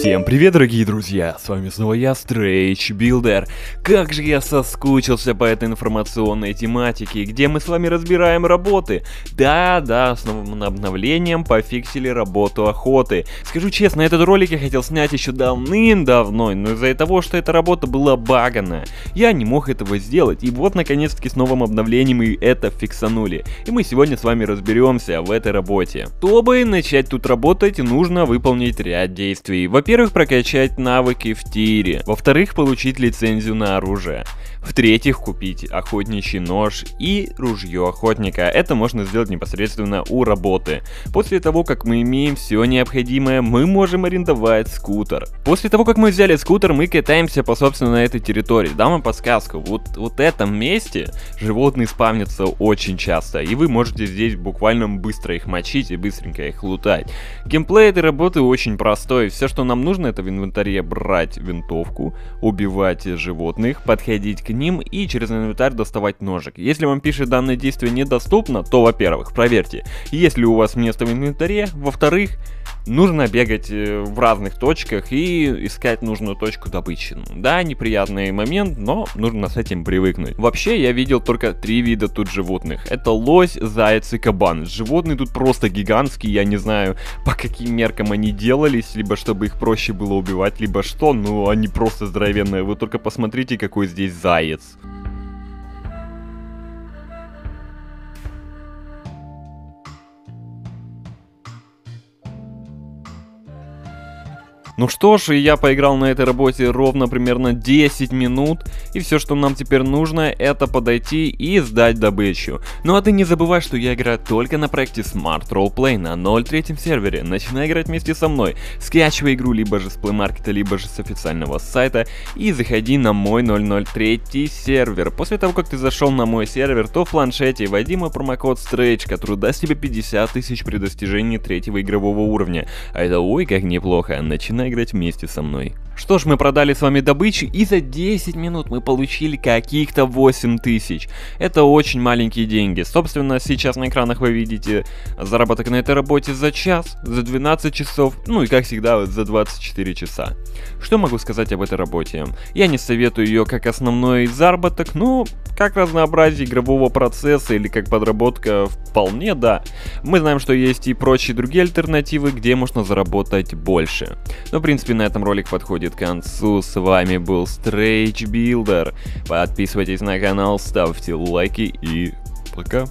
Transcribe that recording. Всем привет, дорогие друзья, с вами снова я, Strage Builder. Как же я соскучился по этой информационной тематике, где мы с вами разбираем работы. Да, с новым обновлением пофиксили работу охоты. Скажу честно, этот ролик я хотел снять еще давным-давно, но из-за того, что эта работа была багана, я не мог этого сделать. И вот, наконец-таки, с новым обновлением и это фиксанули. И мы сегодня с вами разберемся в этой работе. Чтобы начать тут работать, нужно выполнить ряд действий. Во-первых, прокачать навыки в тире. Во-вторых, получить лицензию на оружие. В-третьих, купить охотничий нож и ружье охотника. Это можно сделать непосредственно у работы. После того, как мы имеем все необходимое, мы можем арендовать скутер. После того, как мы взяли скутер, мы катаемся по, собственно, этой территории. Дам вам подсказку. Вот этом месте животные спавнятся очень часто. И вы можете здесь буквально быстро их мочить и быстренько их лутать. Геймплей этой работы очень простой. Все, что нам нужно, это в инвентаре брать винтовку, убивать животных, подходить к ним и через инвентарь доставать ножик. Если вам пишет данное действие недоступно, то, во-первых, проверьте, есть ли у вас место в инвентаре, во-вторых, нужно бегать в разных точках и искать нужную точку добычи. Да, неприятный момент, но нужно с этим привыкнуть. Вообще, я видел только 3 вида тут животных. Это лось, заяц и кабан. Животные тут просто гигантские, я не знаю, по каким меркам они делались, либо чтобы их проще было убивать, либо что, но они просто здоровенные. Вы только посмотрите, какой здесь заяц. Ну что ж, я поиграл на этой работе ровно примерно 10 минут, и все, что нам теперь нужно, это подойти и сдать добычу. Ну а ты не забывай, что я играю только на проекте Smart Role Play на 0.3 сервере. Начинай играть вместе со мной, скачивай игру либо же с Play Market, либо же с официального сайта и заходи на мой 0.03 сервер. После того, как ты зашел на мой сервер, то в планшете вводи мой промокод Strage, который даст тебе 50 тысяч при достижении 3-го игрового уровня. А это ой как неплохо, начинай играть вместе со мной. Что ж, мы продали с вами добычу, и за 10 минут мы получили каких-то 8 тысяч. Это очень маленькие деньги. Собственно, сейчас на экранах вы видите заработок на этой работе за час, за 12 часов, ну и как всегда за 24 часа. Что могу сказать об этой работе? Я не советую ее как основной заработок, но как разнообразие игрового процесса или как подработка вполне да. Мы знаем, что есть и прочие другие альтернативы, где можно заработать больше. Но, в принципе, на этом ролик подходит к концу. С вами был Strage Builder. Подписывайтесь на канал, ставьте лайки и пока.